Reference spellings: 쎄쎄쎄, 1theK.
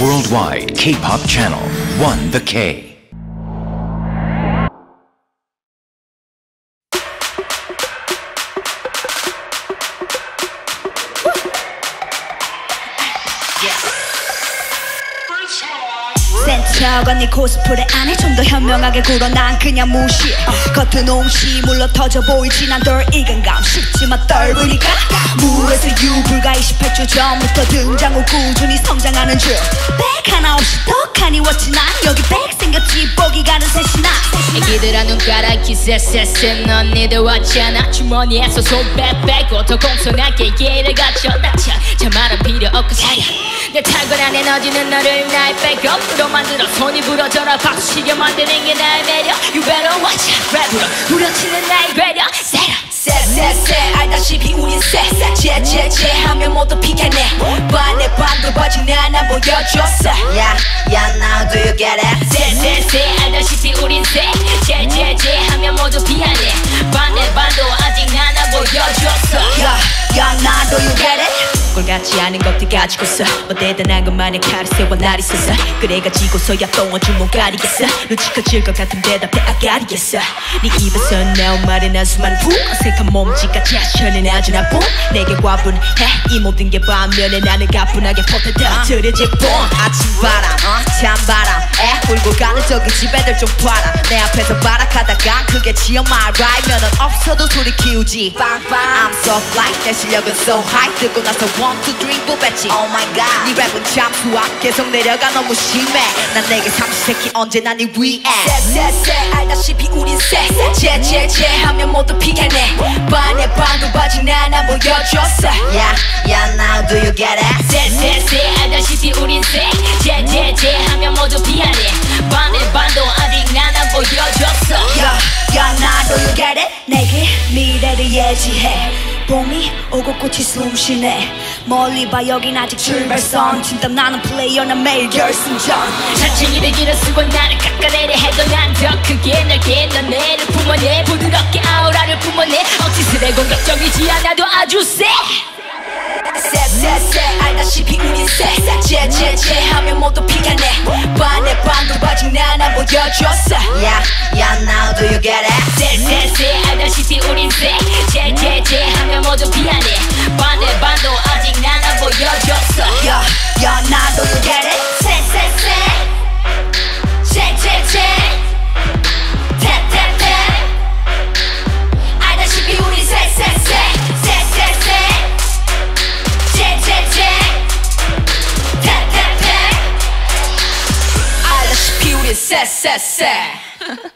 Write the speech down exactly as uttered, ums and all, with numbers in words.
Worldwide K-pop Channel 원 the K. 센척한 네 코스프레 안에 좀 더 현명하게 굴어 난 그냥 무시 어, 겉은 옹시 물러 터져 보이지 난 덜 익은 감 쉽지만 떫으니까 무에서 유 불과 이십팔 초 전부터 등장 후 꾸준히 성장하는 줄 백 하나 없이 떡하니 워치 난 여기 백 생겼지 보기 가는 셋이나 애기들아 눈가락이 쎄쎄쎄 넌 니들 왔잖아 주머니에서 손 빼빼고 더 공손하게 얘를 갖춰 낮춰 저 말은 필요 없고 사야 내 탁월한 에너지는 너를 나의 백업으로 만들어 손이 부러져라 박수치게 만드는 게 나의 매력 You better watch out 랩으로 부러치는 나의 괴력 쎄쎄쎄 알다시피 우린 쎄쎄 쎄쎄쎄 하면 모두 피카네 반에 반도 버진 난 보여줬어 Yeah, yeah, now do you get it? 쎄쎄쎄 알다시피 우린 쎄쎄쎄 하면 모두 피하네 반에 반도 아직 난 보여줬어 Yeah, yeah, now do you get it? 같지 않은 것들 가지고서 뭐 대단한 것만의 칼을 세워 날 있었어 그래가지고서야 똥어줄 못 가리겠어 눈치 커질 것 같은 대답에 아가리겠어 네 입에서 나온 말은 한 수많은 후 어색한 몸짓까지 하셔는 아주 나쁨 내게 과분해 이 모든 게 반면에 나는 가뿐하게 포탈 터뜨려 제뽕 아침바람 어? 찬바람 에 울고 가는 저기 집 애들 좀 봐라 내 앞에서 발악하다가 그게 지연 말 right 면허 없어도 소리 키우지 빵빵 I'm so fly 내 실력은 so high 듣고 나서 one two three 뽑았지 Oh my god 네 랩은 참 수학 계속 내려가 너무 심해 난 내게 삼시세끼 언제나 네 위에 쎄쎄쎄 알다시피 우린 쎄쎄 쎄쎄쎄 하면 모두 피해내 반에 반도 빠진 하나 보여줬어 Yeah yeah now do you get it 쎄쎄쎄 알다시피 우린 쎄쎄쎄 하면 모두 피하네 반에 반도 아직 하나 보여줬어 Yeah yeah now do you get it 내게 미래를 예지해 봄이 오고 꽃이 숨쉬네 멀리 봐 여긴 아직 출발선 진땀 나는 플레이어 난 매일 결승전 자칭이를 길어쓰고 나를 깎아내려 해도 난 더 크게 넓게 넌 애를 품어내 부드럽게 아우라를 품어내 억지스레 공격적이지 않아도 아주 쎄 쎄쎄쎄 알다시피 우린 쎄쎄 쎄쎄쎄 하면 모두 피가 내 반에 반도 아직 난 안 보여줬어 Yeah yeah now do you get it 쎄쎄쎄 알다시피 우린 쎄쎄쎄 하면 모두 피하네 반에 반도 아직 난 안 보여줬어 Yeah yeah now do you get it 쎄쎄쎄 쎄쎄쎄 쎄쎄쎄 알다시피 우린 쎄쎄쎄 쎄쎄쎄